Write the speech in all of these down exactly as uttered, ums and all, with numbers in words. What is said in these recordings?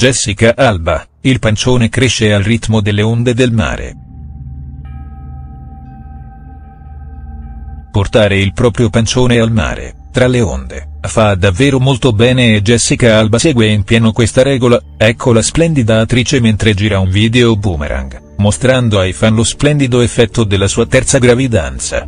Jessica Alba, il pancione cresce al ritmo delle onde del mare. Portare il proprio pancione al mare, tra le onde, fa davvero molto bene e Jessica Alba segue in pieno questa regola. Ecco la splendida attrice mentre gira un video boomerang, mostrando ai fan lo splendido effetto della sua terza gravidanza.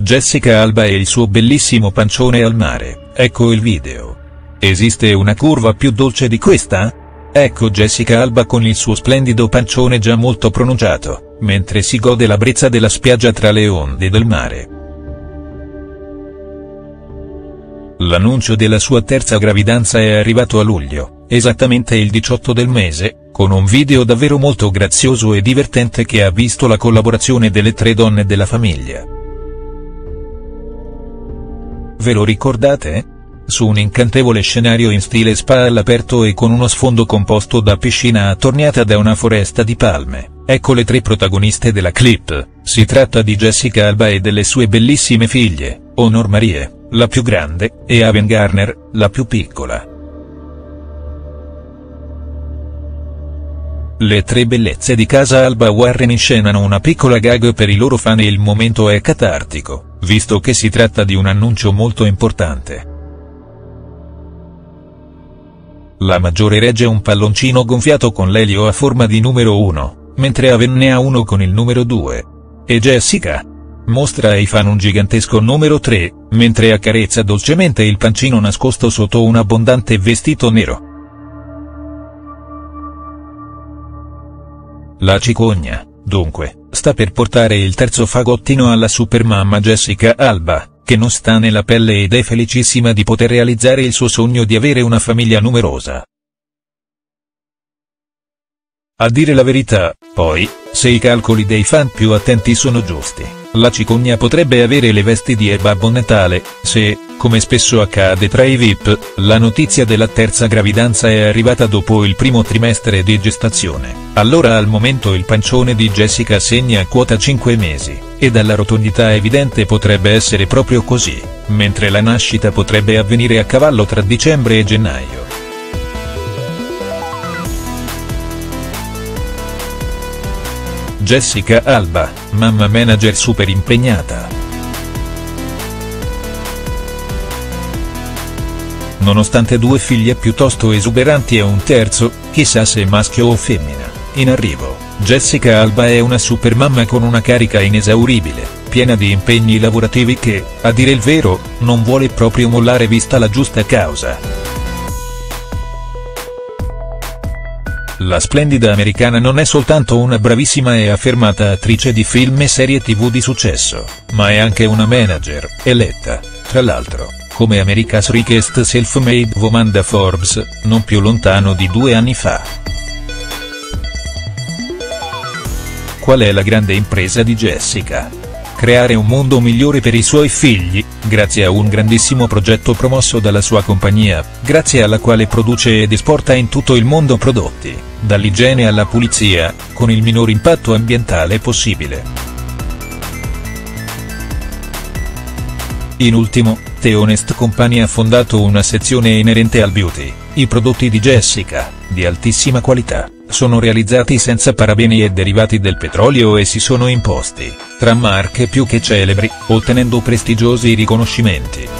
Jessica Alba e il suo bellissimo pancione al mare, ecco il video. Esiste una curva più dolce di questa? Ecco Jessica Alba con il suo splendido pancione già molto pronunciato, mentre si gode la brezza della spiaggia tra le onde del mare. L'annuncio della sua terza gravidanza è arrivato a luglio, esattamente il diciotto del mese, con un video davvero molto grazioso e divertente che ha visto la collaborazione delle tre donne della famiglia. Ve lo ricordate? Su un incantevole scenario in stile spa all'aperto e con uno sfondo composto da piscina attorniata da una foresta di palme, ecco le tre protagoniste della clip. Si tratta di Jessica Alba e delle sue bellissime figlie, Honor Marie, la più grande, e Aven Garner, la più piccola. Le tre bellezze di casa Alba Warren inscenano una piccola gag per i loro fan e il momento è catartico, visto che si tratta di un annuncio molto importante. La maggiore regge un palloncino gonfiato con l'elio a forma di numero uno, mentre Aven ne ha uno con il numero due. E Jessica mostra ai fan un gigantesco numero tre, mentre accarezza dolcemente il pancino nascosto sotto un abbondante vestito nero. La cicogna, dunque, sta per portare il terzo fagottino alla supermamma Jessica Alba, che non sta nella pelle ed è felicissima di poter realizzare il suo sogno di avere una famiglia numerosa. A dire la verità, poi, se i calcoli dei fan più attenti sono giusti, la cicogna potrebbe avere le vesti di Babbo Natale, se, come spesso accade tra i V I P, la notizia della terza gravidanza è arrivata dopo il primo trimestre di gestazione. Allora al momento il pancione di Jessica segna quota cinque mesi, e dalla rotondità evidente potrebbe essere proprio così, mentre la nascita potrebbe avvenire a cavallo tra dicembre e gennaio. Jessica Alba, mamma manager super impegnata. Nonostante due figlie piuttosto esuberanti e un terzo, chissà se maschio o femmina, in arrivo, Jessica Alba è una supermamma con una carica inesauribile, piena di impegni lavorativi che, a dire il vero, non vuole proprio mollare vista la giusta causa. La splendida americana non è soltanto una bravissima e affermata attrice di film e serie tv di successo, ma è anche una manager, eletta, tra l'altro, come America's Richest Self-Made Woman da Forbes, non più lontano di due anni fa. Qual è la grande impresa di Jessica? Creare un mondo migliore per i suoi figli, grazie a un grandissimo progetto promosso dalla sua compagnia, grazie alla quale produce ed esporta in tutto il mondo prodotti, dall'igiene alla pulizia, con il minor impatto ambientale possibile. In ultimo, Honest Company ha fondato una sezione inerente al beauty. I prodotti di Jessica, di altissima qualità, sono realizzati senza parabeni e derivati del petrolio e si sono imposti, tra marche più che celebri, ottenendo prestigiosi riconoscimenti.